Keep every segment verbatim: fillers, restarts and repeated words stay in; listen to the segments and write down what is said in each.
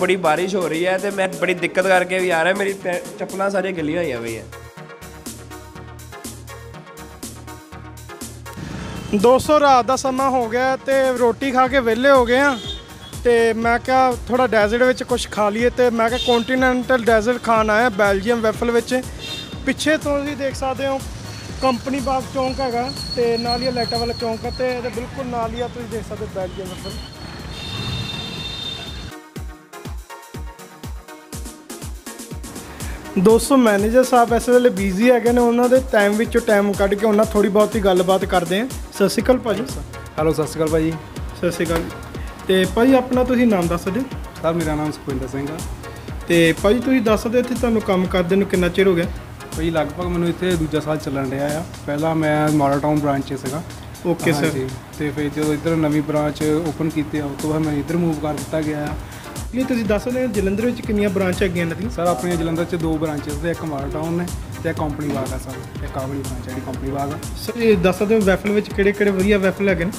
बड़ी बारिश हो रही है तो मैं बड़ी दिक्कत करके भी आ रहा है, मेरी चप्पलां सारी गली हुई है भैया। दोस्तों रात का समा हो गया तो रोटी खा के वेले हो गए हैं तो मैं क्या थोड़ा डेजर्ट विच कुछ खा लिए तो मैं क्या कॉन्टीनैंटल डेजर्ट खाना है बेल्जियम वैफल विच। पिछे तो देख सकते हो कंपनी बाग चौंक हैगा ते नाल ही लाइटा वाला चौंक है तो बिल्कुल नाल ही तुसीं देख सकते बेल्जियम वैफल। दोस्तों मैनेजर साहब इस वेले बिजी है ने, उन्होंने टाइम विचों टाइम कढ़ के उन्होंने थोड़ी बहुत ही गलबात करते हैं। सत श्री अकाल भाजी। हैलो सत श्री अकाल भाजी। सत श्री अकाल। तो भाजी अपना तुसीं नाम दस दो। सर मेरा नाम सुखविंदर सिंह है। तो भाजी तुसीं दस दो इत्थे तुहानूं काम करदे नूं कितना चिर हो गया? भाई लगभग मैं इतने दूजा साल चलन रहा है। पहला मैं मॉडल टाउन ब्रांच से। Okay sir ji. तो फिर जो इधर नवी ब्रांच ओपन की तो बाद मैं इधर मूव कर दिता गया। नहीं तुम दस दो जलंधर कितनी ब्रांच है? सर अपने जलंधर से दो ब्रांच है, एक मॉडल टाउन है तो एक कंपनी बाग है। सर एक आबली ब्रांच है कंपनी बाग है। सर ये दस दो वैफल किड़े किड़े वधिया वैफल है?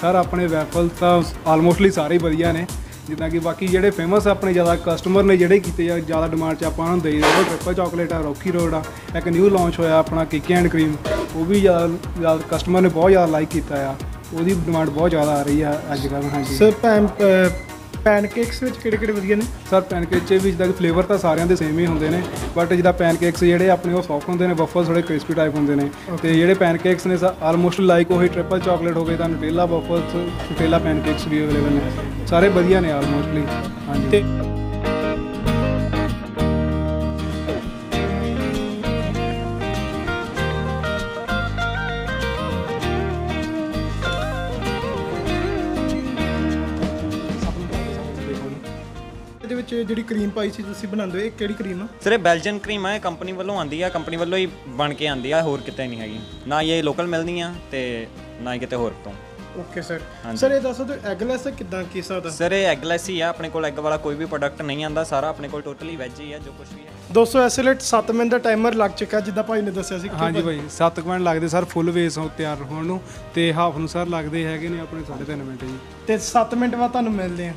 सर अपने वैफल तो आलमोस्टली सारे ही वधिया ने, जिदा कि बाकी जोड़े फेमस अपने ज़्यादा कस्टमर ने जोड़े किते ज़्यादा डिमांड च आपां नूं देई दे। ट्रिपल चॉकलेट आ, रॉकी रोड आ, एक न्यू लॉन्च होया अपना किकी एंड क्रीम, वो भी ज़्यादा ज़्यादा कस्टमर ने बहुत ज़्यादा लाइक किया आ, उसकी डिमांड बहुत ज़्यादा आ रही है अजकल। हाँ जी सर। पैन पैनकेक्स में किड़े किड़े वधिया ने? सर पैनकेक्स भी जिदा फ्लेवर तो सारे के सेम ही होंगे ने, बट जिदा पैनकेक्स जोड़े अपने वो सॉफ्ट होंगे ने, वफल्स थोड़े क्रिस्पी टाइप होंगे ने, तो जोड़े पैनकेक्स ने आलमोस्ट लाइक वही ट्रिपल चॉकलेट हो गए तो नटेला वफल्स नटेला पैनकेक्स भी अवेलेबल ने, सारे वधिया ने आलमोस्टली। हाँ जी। ਜਿਹੜੀ ਕਰੀਮ ਪਾਈ ਸੀ ਤੁਸੀਂ ਬਣਾਉਂਦੇ ਹੋ, ਇਹ ਕਿਹੜੀ ਕਰੀਮ ਆ? ਸਰ ਇਹ ਬੈਲਜੀਅਨ ਕਰੀਮ ਆ, ਇਹ ਕੰਪਨੀ ਵੱਲੋਂ ਆਉਂਦੀ ਆ, ਕੰਪਨੀ ਵੱਲੋਂ ਹੀ ਬਣ ਕੇ ਆਉਂਦੀ ਆ, ਹੋਰ ਕਿਤੇ ਨਹੀਂ ਹੈਗੀ ਨਾ, ਇਹ ਲੋਕਲ ਮਿਲਣੀ ਆ ਤੇ ਨਾ ਹੀ ਕਿਤੇ ਹੋਰ ਤੋਂ। Okay sir. ਸਰ ਇਹ ਦੱਸੋ ਤੁਸੀਂ ਐਗਲੈਸ ਕਿਦਾਂ ਕੀ ਸਕਦਾ? ਸਰ ਇਹ ਐਗਲੈਸ ਹੀ ਆ, ਆਪਣੇ ਕੋਲ ਐਗ ਵਾਲਾ ਕੋਈ ਵੀ ਪ੍ਰੋਡਕਟ ਨਹੀਂ ਆਂਦਾ, ਸਾਰਾ ਆਪਣੇ ਕੋਲ ਟੋਟਲੀ ਵੈਜ ਹੀ ਆ ਜੋ ਕੁਝ ਵੀ ਹੈ। ਦੋਸਤੋ ਇਸ ਵੇਲੇ ਸੱਤ ਮਿੰਟ ਦਾ ਟਾਈਮਰ ਲੱਗ ਚੁੱਕਾ ਜਿੱਦਾਂ ਭਾਈ ਨੇ ਦੱਸਿਆ ਸੀ। ਹਾਂਜੀ ਭਾਈ ਸੱਤ ਮਿੰਟ ਲੱਗਦੇ ਸਰ ਫੁੱਲ ਵੇਸ ਤਿਆਰ ਹੋਣ ਨੂੰ ਤੇ ਹਾਫ ਨੂੰ ਸਰ ਲੱਗਦੇ ਹੈਗੇ ਨੇ ਆਪਣੇ ਸਾਢੇ ਤਿੰਨ ਮਿੰਟ ਜੀ। ਤੇ ਸੱਤ ਮਿੰਟ ਬਾਅਦ ਤੁਹਾਨੂੰ ਮਿਲਦੇ ਆ।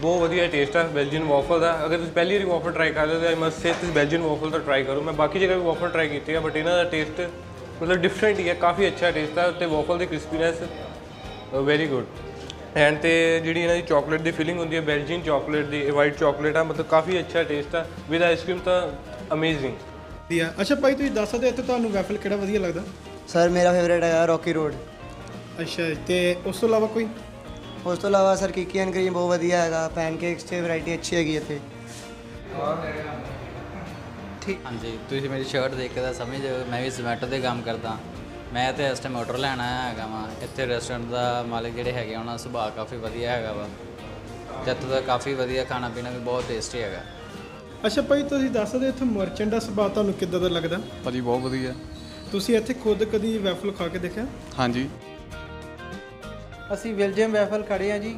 बहुत वधिया टेस्ट है बेल्जियन वॉफल का। अगर तुम पहली बार वॉफल ट्राई कर रहे हो आई मस्ट से तुम बेल्जियन वॉफल तो ट्राई करो। मैं बाकी जगह भी वॉफल ट्राई की है बट इन्हों का टेस्ट मतलब डिफरेंट ही है, काफ़ी अच्छा टेस्ट है। तो वॉफल की क्रिस्पीनैस वेरी गुड एंड तो जी इन्हों की चॉकलेट की फीलिंग होंगी है बेल्जियन चॉकलेट की, वाइट चॉकलेट है, मतलब काफ़ी अच्छा टेस्ट है विद आइसक्रीम तो अमेजिंग। अच्छा भाई तुम दस दो इतने तुम्हें वैफल किहड़ा वधिया लगदा? सर मेरा फेवरेट है रॉकी रोड। अच्छा तो उस तो अलावा कोई? उस तो अलावा सर किकी एंड क्रीम बहुत वधिया है, पैनकेक्स की वैरायटी अच्छी हैगी इतने। ठीक। हाँ जी तुम मेरी शर्ट देखकर समझ दो मैं भी जोमैटो से काम करता, मैं तो इस टाइम ऑर्डर लैन आया है। इतने रेस्टोरेंट का मालिक जोड़े है उन्होंने सुभाव काफ़ी वधिया है वा, इतों का काफ़ी वधिया खाना पीना भी बहुत टेस्टी है। अच्छा भाई तुम दस दो इतने मर्चेंट का सुभाव तुहानूं किद्दां दा लगदा? भाजी बहुत वधिया। तुसीं इत्थे खुद कदी वैफल खा के देखिया? हाँ जी ਅਸੀਂ ਬੈਲਜੀਅਮ ਵੈਫਲ ਖੜੇ ਹਾਂ ਜੀ।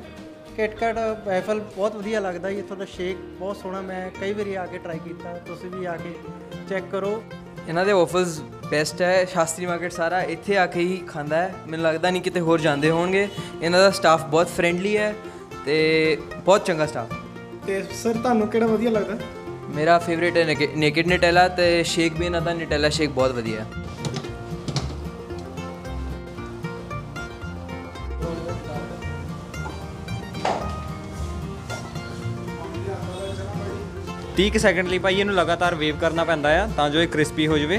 ਕਿਟਕਟ ਵੈਫਲ ਬਹੁਤ ਵਧੀਆ ਲੱਗਦਾ ਜੀ, ਇੱਥੋਂ ਦਾ ਸ਼ੇਕ ਬਹੁਤ ਸੋਹਣਾ, ਮੈਂ ਕਈ ਵਾਰੀ ਆ ਕੇ ਟਰਾਈ ਕੀਤਾ, ਤੁਸੀਂ ਵੀ ਆ ਕੇ ਚੈੱਕ ਕਰੋ। ਇਹਨਾਂ ਦੇ ਵੈਫਲਸ ਬੈਸਟ ਹੈ, ਸ਼ਾਸਤਰੀ ਮਾਰਕੀਟ ਸਾਰਾ ਇੱਥੇ ਆ ਕੇ ਹੀ ਖਾਂਦਾ ਹੈ, ਮੈਨੂੰ ਲੱਗਦਾ ਨਹੀਂ ਕਿਤੇ ਹੋਰ ਜਾਂਦੇ ਹੋਣਗੇ। ਇਹਨਾਂ ਦਾ ਸਟਾਫ ਬਹੁਤ ਫਰੈਂਡਲੀ ਹੈ ਅਤੇ ਬਹੁਤ ਚੰਗਾ ਸਟਾਫ। ਅਤੇ ਸਰ ਤੁਹਾਨੂੰ ਕਿਹੜਾ ਵਧੀਆ ਲੱਗਦਾ? ਮੇਰਾ ਫੇਵਰੇਟ ਹੈ ਨੇਕ ਨੇਕਿਡ ਨਟੈਲਾ ਅਤੇ ਸ਼ੇਕ ਵੀ ਇਹਨਾਂ ਦਾ ਨਟੈਲਾ ਸ਼ੇਕ ਬਹੁਤ ਵਧੀਆ। तीस सैकेंड लिए भाई इन्हूं लगातार वेव करना पैंदा है तां जो ये क्रिस्पी हो जाए,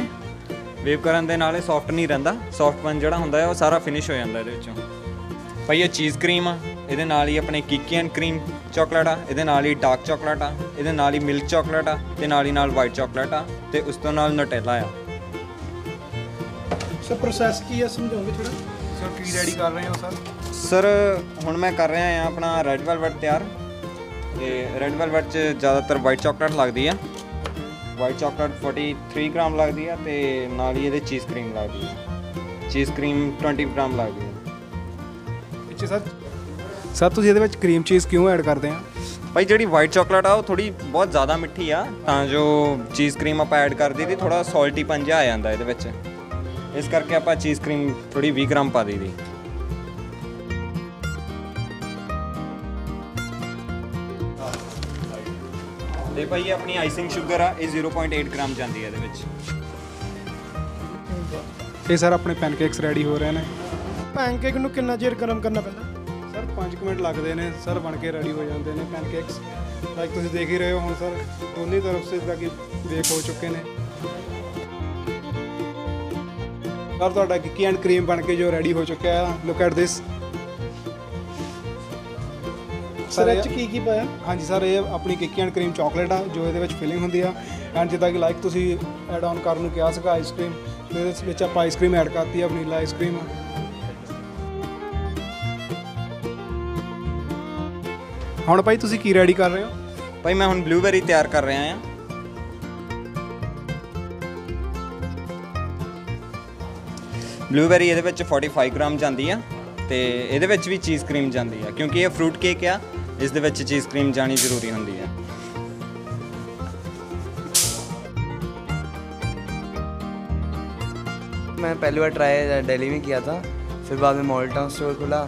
वेव करन दे नाल सॉफ्ट नहीं रहिंदा, सॉफ्टपन जिहड़ा हुंदा है वो सारा फिनिश हो जांदा इहदे विचों। भाई ये चीज़ क्रीम आ, इहदे नाल ही अपने किकी एंड क्रीम चॉकलेट आ, इहदे नाल ही डार्क चॉकलेट आ, इहदे नाल ही मिल्क चॉकलेट आ ते नाल ही नाल वाइट चॉकलेट आ ते उस तों नाल नटेला आ। सर प्रोसैस की है समझाओगे थोड़ा? सर की रेडी कर रहे हो सर? सर हुण मैं कर रहा हां अपना रेड वेलवेट तैयार। रेड वेलवेट च ज़्यादातर वाइट चॉकलेट लगती है, white chocolate forty three gram लगती है ते नाल ही ये चीज़ क्रीम लगती है, चीज़ क्रीम ट्वेंटी ग्राम लगती है। ਅੱਛਾ ਸਰ ਸਰ ਤੁਸੀਂ ਇਹਦੇ ਵਿੱਚ ਕਰੀਮ ਚੀਜ਼ ਕਿਉਂ ਐਡ ਕਰਦੇ ਆ? ਭਾਈ ਜਿਹੜੀ ਵਾਈਟ ਚਾਕਲੇਟ ਆ ਉਹ ਥੋੜੀ ਬਹੁਤ ਜ਼ਿਆਦਾ ਮਿੱਠੀ ਆ ਤਾਂ ਜੋ ਚੀਜ਼ ਕਰੀਮ ਆਪਾਂ ਐਡ ਕਰਦੇ ਤੇ ਥੋੜਾ ਸਾਲਟੀ ਪਨ ਜਿਹਾ ਆ ਜਾਂਦਾ ਇਹਦੇ ਵਿੱਚ, ਇਸ ਕਰਕੇ ਆਪਾਂ ਚੀਜ਼ ਕਰੀਮ ਥੋੜੀ ਵੀਹ ਗ੍ਰਾਮ ਪਾ ਦਈਦੀ। ਤੇ ਭਾਈ ਇਹ ਆਪਣੀ ਆਈਸਿੰਗ ਸ਼ੂਗਰ ਆ, ਇਹ ਜ਼ੀਰੋ ਪੁਆਇੰਟ ਐਟ ਗ੍ਰਾਮ ਜਾਂਦੀ ਹੈ ਇਹਦੇ ਵਿੱਚ। ਇਹ ਸਰ ਆਪਣੇ ਪੈਨਕੇਕਸ ਰੈਡੀ ਹੋ ਰਹੇ ਨੇ। ਪੈਨਕੇਕ ਨੂੰ ਕਿੰਨਾ ਚਿਰ ਗਰਮ ਕਰਨਾ ਪੈਂਦਾ? ਸਰ ਪੰਜ ਮਿੰਟ ਲੱਗਦੇ ਨੇ ਸਰ, ਬਣ ਕੇ ਰੈਡੀ ਹੋ ਜਾਂਦੇ ਨੇ ਪੈਨਕੇਕਸ। ਲਾਈਕ ਤੁਸੀਂ ਦੇਖ ਹੀ ਰਹੇ ਹੋ ਹੁਣ ਸਰ ਦੋਨੇ ਤਰਫ ਸੇ ਤਾਂ ਕਿ ਬੇਕ ਹੋ ਚੁੱਕੇ ਨੇ। ਸਰ ਤੁਹਾਡਾ ਕਿਕੀ ਐਂਡ ਕਰੀਮ ਬਣ ਕੇ ਜੋ ਰੈਡੀ ਹੋ ਚੁੱਕਿਆ ਹੈ, ਲੁੱਕ ਐਟ ਦਿਸ। ਸਰ ਇਹ ਕੀ ਕੀ ਪਾਇਆ? ਹਾਂਜੀ ਸਰ ਇਹ ਆਪਣੀ ਕਿਕੀ ਐਂਡ ਕਰੀਮ ਚਾਕਲੇਟ ਆ ਜੋ ਇਹਦੇ ਵਿੱਚ ਫਿਲਿੰਗ ਹੁੰਦੀ ਆ, ਐਂਡ ਜਿੱਦਾਂ ਕਿ ਲਾਈਕ ਤੁਸੀਂ ਐਡ ਔਨ ਕਰਨ ਨੂੰ ਕਿਹਾ ਸੀਗਾ ਆਈਸਕ੍ਰੀਮ, ਤੇ ਇਸ ਵਿੱਚ ਆਪਾਂ ਆਈਸਕ੍ਰੀਮ ਐਡ ਕਰਤੀ ਆ, ਵਨੀਲਾ ਆਈਸਕ੍ਰੀਮ। ਹੁਣ ਭਾਈ ਤੁਸੀਂ ਕੀ ਰੈਡੀ ਕਰ ਰਹੇ ਹੋ? ਭਾਈ ਮੈਂ ਹੁਣ ਬਲੂਬੈਰੀ ਤਿਆਰ ਕਰ ਰਿਹਾ ਆ। ਬਲੂਬੈਰੀ ਇਹਦੇ ਵਿੱਚ ਪੈਂਤਾਲੀ ਗ੍ਰਾਮ ਜਾਂਦੀ ਆ ਤੇ ਇਹਦੇ ਵਿੱਚ ਵੀ ਚੀਜ਼ ਕਰੀਮ ਜਾਂਦੀ ਆ ਕਿਉਂਕਿ ਇਹ ਫਰੂਟ ਕੇਕ ਆ, ਇਸ ਦੇ ਵਿੱਚ ਚੀਜ਼ ਕਰੀਮ ਜਾਣੀ ਜ਼ਰੂਰੀ ਹੁੰਦੀ ਆ। मैं पहली बार ट्राई दिल्ली में किया था, फिर बाद में मॉडल टाउन स्टोर खुला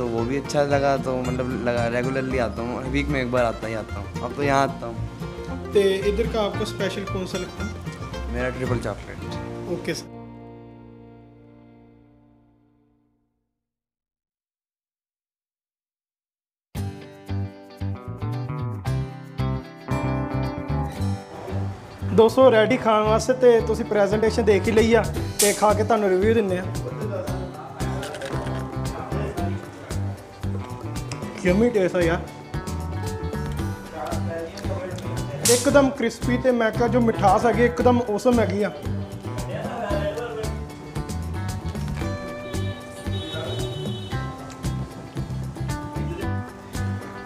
तो वो भी अच्छा लगा, तो मतलब लगा रेगुलरली आता हूँ, वीक में एक बार आता ही आता हूँ, अब तो यहाँ आता हूँ। तो इधर का आपको स्पेशल कौन सा लगता है? मेरा ट्रिपल चॉकलेट। Okay sir. दोस्तों रेडी खाने वास्ते तो तुसीं प्रेजेंटेशन देख ही लई आ, तो खा के तुहानूं रिव्यू दिंदे आ। यम्मी टेस्ट है यार, एकदम क्रिस्पी ते मैं कहा जो मिठास हैगी एकदम औसम हैगी।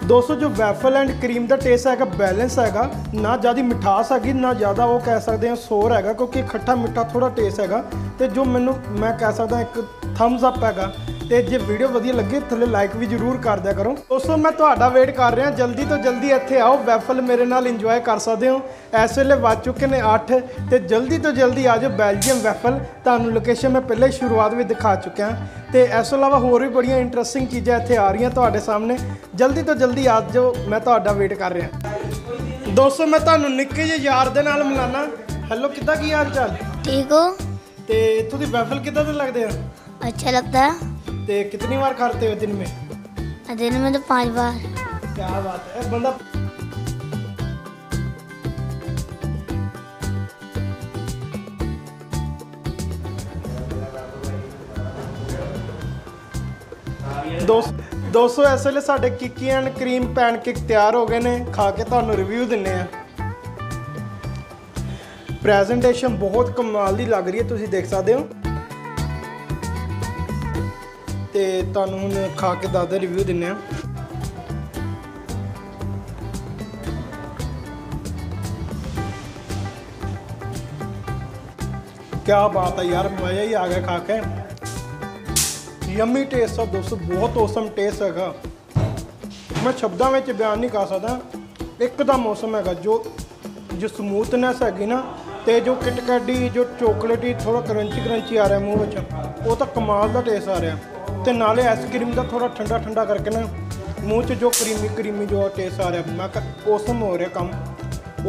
दोस्तों जो वैफल एंड क्रीम का टेस्ट है बैलेंस हैगा, ना ज़्यादा मिठास हैगी ना ज़्यादा वो कह सकते हैं सोर हैगा, क्योंकि खट्टा मिठा थोड़ा टेस्ट हैगा। तो जो मैनू मैं कह सकता एक थम्स अप हैगा। तो जो वीडियो वधिया लगे थले लाइक भी जरूर कर दिया करो। दोस्तों मैं तुहाडा वेट कर रहा, जल्दी तो जल्दी इत्थे आओ, वैफल मेरे नाल इंजॉय कर सकते हो। इस वेले बज चुके हैं आठ, तो जल्दी तो जल्दी आ जाओ। बेल्जियम वैफल तुहानू लोकेशन मैं पहले शुरुआत में दिखा चुका, तो इस अलावा होर भी बड़िया इंटरस्टिंग चीज़ा इत्थे आ रही तुहाडे सामने। जल्दी तो जल्दी आ जाओ, मैं तुहाडा वेट कर रहा। दोस्तों मैं तुहानू निक्के जे यार दे नाल मिलाना। हेलो किदा की हाल चाल? ठीक हो? तो इत्थों दी वैफल किदा दे लगदे आ? अच्छा लगता है। ते कितनी बार खाते हो दिन में? दिन में तो पांच बार। क्या बात है बंदा। दोस्त दोस्तों इस वेले साडे किकी एंड क्रीम पैनकेक तैयार हो गए ने, खा के तुहानू रिव्यू दिन्ने आ। प्रेजेंटेशन बहुत कमाल दी लग रही है, तुसीं देख सकते हो। तो हूँ खा के दस रिव्यू दिने। क्या बात है यार, मज़ा ही आ गया खा के। यम्मी टेस्ट है दोस्तों, बहुत औसम टेस्ट है, मैं शब्दों में बयान नहीं कर सकता। एकदम औसम है जो जो स्मूथनैस हैगी ना, तो जो किटकैट दी जो चॉकलेटी थोड़ा क्रंची क्रंची आ रहा है मूँह, वो तो कमाल का टेस्ट आ रहा है। तो नाले आइसक्रीम का थोड़ा ठंडा ठंडा करके ना मूँह जो क्रीमी क्रीमी जो टेस्ट आ रहा, मैं कहा औसम हो रहा काम।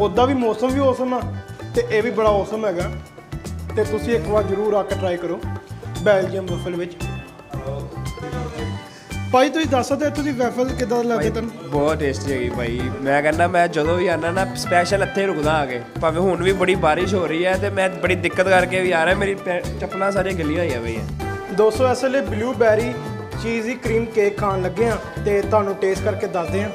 उदा भी मौसम भी औसम आ, तो यह भी बड़ा औसम है। तो तुम एक बार जरूर आकर ट्राई करो बेल्जियम वैफल में। भाई तुम दस सकते तुम वैफल कि लगते? तुम बहुत टेस्टी है भाई, मैं कहना मैं जो भी आना ना स्पैशल इतने रुकदा आके, भावें हुण भी बड़ी बारिश हो रही है तो मैं बड़ी दिक्कत करके भी आ रहा, मेरी चप्पलां सारी गिल्लियां हुई है भाई। दोस्तों इस वेले ब्लूबेरी चीज़ी क्रीम केक खान लगे हैं, तो तुहानू टेस्ट करके दसदे हैं।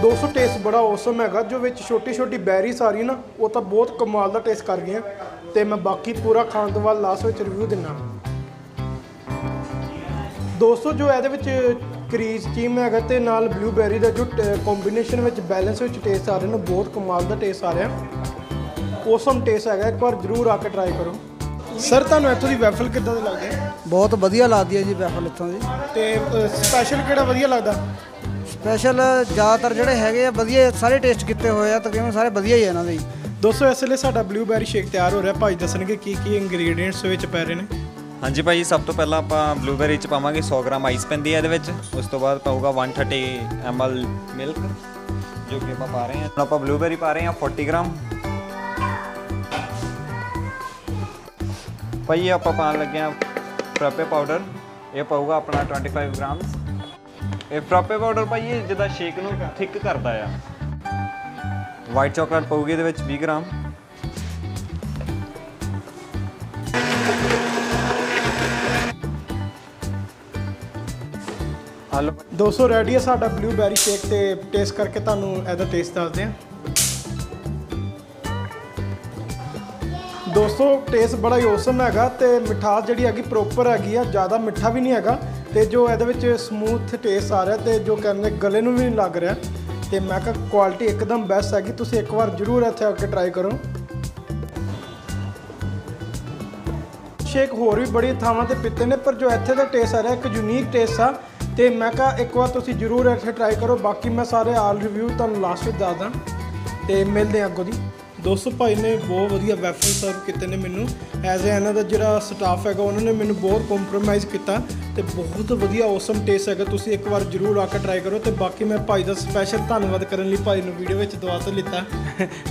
दोस्तों टेस्ट बड़ा औसम है, जो विच छोटी छोटी बैरीज आ रही ना, वो तो बहुत कमाल का टेस्ट कर गए। तो मैं बाकी पूरा खाने तो बाद लास्ट में रिव्यू देना। दोस्तों जो ये ਕਰੀਜ਼ ਚੀਮ ਹੈਗਾ ਤੇ ਨਾਲ ਬਲੂਬੈਰੀ ਦਾ ਜੋ ਕੰਬੀਨੇਸ਼ਨ ਵਿੱਚ ਬੈਲੈਂਸ ਵਿੱਚ ਟੇਸਟ ਆ ਰਿਹਾ ਨਾ ਬਹੁਤ ਕਮਾਲ ਦਾ ਟੇਸਟ ਆ ਰਿਹਾ ਔਸਮ ਟੇਸਟ ਹੈਗਾ। ਇੱਕ ਵਾਰ ਜ਼ਰੂਰ ਆ ਕੇ ਟਰਾਈ ਕਰੋ। ਸਰ ਤੁਹਾਨੂੰ ਇੱਥੋਂ ਦੀ ਵੈਫਲ ਕਿੱਦਾਂ ਦੇ ਲੱਗਦੇ? ਬਹੁਤ ਵਧੀਆ ਲੱਗਦੀ ਹੈ ਜੀ ਵੈਫਲ ਇੱਥੋਂ ਦੀ। ਤੇ ਸਪੈਸ਼ਲ ਕਿਹੜਾ ਵਧੀਆ ਲੱਗਦਾ? ਸਪੈਸ਼ਲ ਜ਼ਿਆਦਾਤਰ ਜਿਹੜੇ ਹੈਗੇ ਆ ਵਧੀਆ ਸਾਰੇ ਟੇਸਟ ਕੀਤੇ ਹੋਏ ਆ ਤਕਰੀਬਨ ਸਾਰੇ ਵਧੀਆ ਹੀ ਆ ਇਹਨਾਂ ਦੇ। ਦੋਸਤੋ ਇਸ ਲਈ ਸਾਡਾ ਬਲੂਬੈਰੀ ਸ਼ੇਕ ਤਿਆਰ ਹੋ ਰਿਹਾ। ਭਾਈ ਦੱਸਣਗੇ ਕੀ ਕੀ ਇੰਗਰੀਡੀਐਂਟਸ ਵਿੱਚ ਪੈ ਰਹੇ ਨੇ। हाँ जी भाई, सब तो पहला आप ब्लूबेरी च पावांगे सौ ग्राम आइस पैंदी है। उस तो बाद पाऊगा one thirty M L milk जो कि आप पा रहे हैं। आप ब्लूबेरी पा रहे हैं फोर्टी ग्राम भाई। आप पा लगे फ्रापे पाउडर, ये पाऊगा अपना ट्वेंटी फाइव ग्राम। ये फ्रापे पाउडर भाई जिदा शेक नूं थिक करता है। वाइट चॉकलेट पाऊगी ये बीस ग्राम। दो सौ रेडी है साडा ब्लूबेरी शेक ते टेस्ट करके तुहानू इहदा टेस्ट दस्सदे हां। दोस्तों टेस्ट बड़ा ही औसम हैगा ते मिठास जिहड़ी हैगी प्रोपर हैगी आ, ज़्यादा मिठा भी नहीं हैगा ते जो इहदे विच स्मूथ टेस्ट आ रहा ते जो कहंदे गले नूं भी नहीं लग रहा ते मैं कहा क्वालिटी एकदम बेस्ट हैगी। तुसीं एक बार जरूर इत्थे आके ट्राई करो। शेक होर भी बड़ी थावां ते पीते ने पर जो इत्थे दा टेस्ट आ रहा एक यूनीक टेस्ट आ तो मैं क्या एक बार तुसी जरूर इसे ट्राई करो। बाकी मैं सारे आल रिव्यू तुम लास्ट में दस दा तो मिलते हैं अगों की। दोस्तों भाई ने बहुत वधिया वैफल सर्व किए ने। मैनू एज ए इन्हों का जोड़ा स्टाफ है उन्होंने मैनू बहुत कॉम्प्रोमाइज़ किया तो बहुत वधिया औसम टेस्ट है। तुसी एक बार जरूर आकर ट्राई करो। तो बाकी मैं भाई का स्पैशल धन्यवाद करने भाई ने वीडियो में दुआ तो लिता।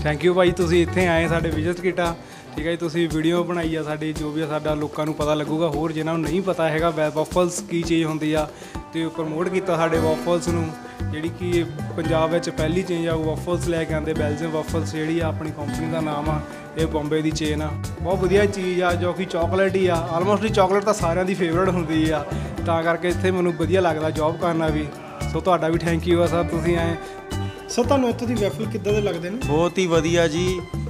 थैंक यू भाई, तुसी इत्थे आए साडे विजिट किया। ठीक है जी, तुसीं वीडियो बनाई आ साड़ी जो भी साडा लोकां नूं पता लगूगा। होर जिन्हां नूं नहीं पता हैगा वैफल्स की चीज़ हुंदी आ तो प्रमोट किया साडे वॉफल्स नूं जिहड़ी कि पंजाब विच पहली चेंज आ वॉफल्स लैके आंदे। बेल्जियन वॉफल्स जिहड़ी अपनी कंपनी का नाम आ, ये बॉम्बे की चेन आ। बहुत वधिया चीज़ आ जो कि चॉकलेट ही आ। आलमोस्टली चॉकलेट तो सारियां दी फेवरेट हुंदी आ तां करके इत्थे मैनूं वधिया लगदा जॉब करना भी। सो तुहाडा भी थैंक यू आ सर, तुसीं आए। सर तुहानूं इत्थे दी वैफल किद्दां दे लगदे ने? बहुत ही वधिया जी,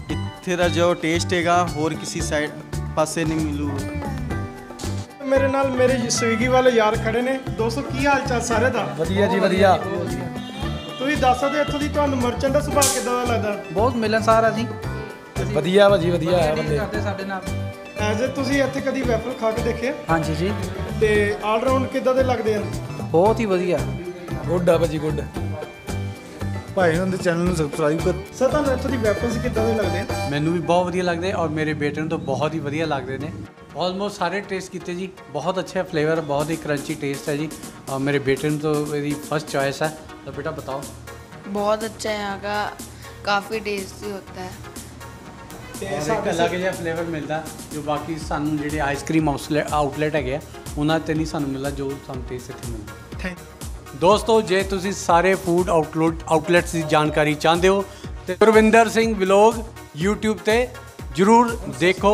इत्थे दा जो टेस्ट हैगा होर किसी साइड पासे नहीं मिलूगा। मेरे नाल मेरे स्विगी वाले यार खड़े ने। दोस्तों की हाल चाल सारे का? वधिया जी वधिया। तुसीं दस सकदे इत्थों दी तुहानूं मर्चेंट दा सुभाव किद्दां दा लगदा? बहुत मिलनसार है जी, वधिया भाजी वधिया है बंदे साडे नाल। एज तुसीं इत्थे कदी वैफल खा के देखे? हाँ जी जी। ते ऑल राउंड किद्दां दे लगदे आ? बहुत ही वधिया, गुड आ भाजी गुड। भाई उन्हें चैनल में सबसक्राइब कर। सर तुहानूं इत्थों दी वैफल्स किद्दां दे लगदे आ? मैनूं भी बहुत वधिया लगदे और मेरे बेटे नूं तो बहुत ही वधिया लगदे ने। ऑलमोस्ट सारे टेस्ट किए जी, बहुत अच्छा फ्लेवर, बहुत ही क्रंची टेस्ट है जी। और मेरे बेटे ने तो मेरी फर्स्ट चॉइस है। तो बेटा बताओ। बहुत अच्छा है यहाँ का, काफ़ी टेस्टी होता है, अलग जहा फ्लेवर मिलता जो बाकी सानू जो आइसक्रीम आउटलैट है उन्होंने तो नहीं सानू मिलता जो सानू टेस्ट इतने मिलता। Thank you. दोस्तों जे तुसी सारे फूड आउटलोट आउटलैट्स की जानकारी चाहते हो तो सुखविंदर सिंह व्लॉग यूट्यूब से जरूर देखो,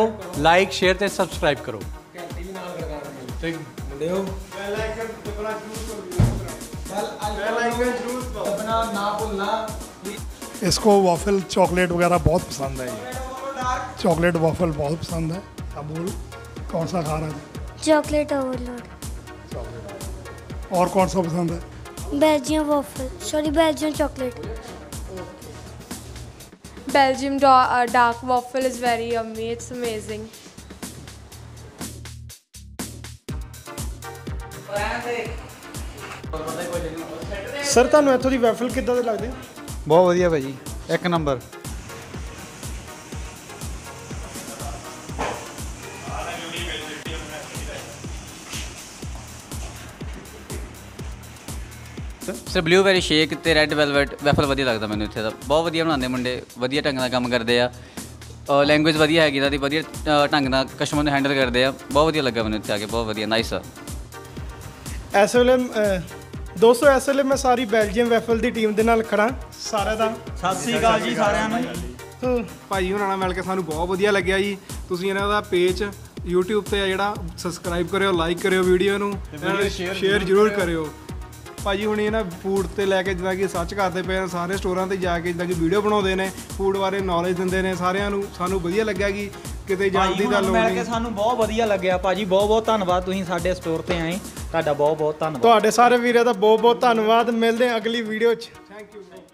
लाइक शेयर ते सब्सक्राइब करो। इसको वॉफल चॉकलेट वगैरह बहुत पसंद है, चॉकलेट वॉफल बहुत पसंद है। अब कौन सा खा रहा है? Chocolate overload. और कौन सा पसंद है? Belgium waffle, sorry Belgium chocolate. Belgium uh, dark waffle is very yummy, it's amazing. Sir ਤੁਹਾਨੂੰ ਇੱਥੋਂ ਦੀ ਵੈਫਲ ਕਿੱਦਾਂ ਦੇ ਲੱਗਦੇ? ਬਹੁਤ ਵਧੀਆ ਭਾਜੀ, ਇੱਕ ਨੰਬਰ। ਸਰ ਬਲੂਬੈਰੀ ਸ਼ੇਕ ਤੇ ਰੈੱਡ ਵੈਲਵਟ ਵੈਫਲ ਵਧੀਆ ਲੱਗਦਾ ਮੈਨੂੰ। ਇੱਥੇ ਦਾ ਬਹੁਤ ਵਧੀਆ ਬਣਾਉਂਦੇ ਮੁੰਡੇ, ਵਧੀਆ ਢੰਗ ਨਾਲ ਕੰਮ ਕਰਦੇ ਆ, ਲੈਂਗੁਏਜ ਵਧੀਆ ਹੈਗੀ ਦਾ ਦੀ, ਵਧੀਆ ਢੰਗ ਨਾਲ ਕਸਟਮਰ ਨੂੰ ਹੈਂਡਲ ਕਰਦੇ ਆ। ਬਹੁਤ ਵਧੀਆ ਲੱਗਾ ਮੈਨੂੰ ਇੱਥੇ ਆ ਕੇ, ਬਹੁਤ ਵਧੀਆ ਨਾਈਸ ਆ। ਇਸ ਵੇਲੇ ਦੋਸਤੋ ਇਸ ਵੇਲੇ ਮੈਂ ਸਾਰੀ ਬੈਲਜੀਅਮ ਵੈਫਲ ਦੀ ਟੀਮ ਦੇ ਨਾਲ ਖੜਾ। ਸਾਰਿਆਂ ਦਾ ਸਤਿ ਸ਼੍ਰੀ ਅਕਾਲ ਜੀ ਸਾਰਿਆਂ ਨੂੰ। ਭਾਈ ਉਹਨਾਂ ਨਾਲ ਮਿਲ ਕੇ ਸਾਨੂੰ ਬਹੁਤ ਵਧੀਆ ਲੱਗਿਆ ਜੀ। ਤੁਸੀਂ ਇਹਨਾਂ ਦਾ ਪੇਜ YouTube ਤੇ ਜਿਹੜਾ ਸਬਸਕ੍ਰਾਈਬ ਕਰਿਓ, ਲਾਈਕ ਕਰਿਓ, ਵੀਡੀਓ ਨੂੰ ਸ਼ੇਅਰ ਜ਼ਰੂਰ ਕਰਿਓ। ਭਾਜੀ ਹੁਣੀ ਨਾ ਫੂਡ 'ਤੇ ਲੈ ਕੇ ਜਿੱਦਾਂ ਕਿ ਸਰਚ ਕਰਦੇ ਪਏ ਆ, ਸਾਰੇ ਸਟੋਰਾਂ 'ਤੇ ਜਾ ਕੇ ਜਿੱਦਾਂ ਕਿ ਵੀਡੀਓ ਬਣਾਉਂਦੇ ਨੇ, ਫੂਡ ਬਾਰੇ ਨੌਲੇਜ ਦਿੰਦੇ ਨੇ ਸਾਰਿਆਂ ਨੂੰ। ਸਾਨੂੰ ਵਧੀਆ ਲੱਗਿਆ ਕਿ ਕਿਤੇ ਜਲਦੀ ਦਾ ਲੋੜ ਨਹੀਂ। ਸਾਨੂੰ ਬਹੁਤ ਵਧੀਆ ਲੱਗਿਆ ਭਾਜੀ, ਬਹੁਤ ਬਹੁਤ ਧੰਨਵਾਦ ਤੁਸੀਂ ਸਾਡੇ ਸਟੋਰ ਤੇ ਆਏ, ਤੁਹਾਡਾ ਬਹੁਤ ਬਹੁਤ ਧੰਨਵਾਦ। ਤੁਹਾਡੇ ਸਾਰੇ ਵੀਰਾਂ ਦਾ ਬਹੁਤ ਬਹੁਤ ਧੰਨਵਾਦ, ਮਿਲਦੇ ਹਾਂ ਅਗਲੀ ਵੀਡੀਓ 'ਚ। Thank you.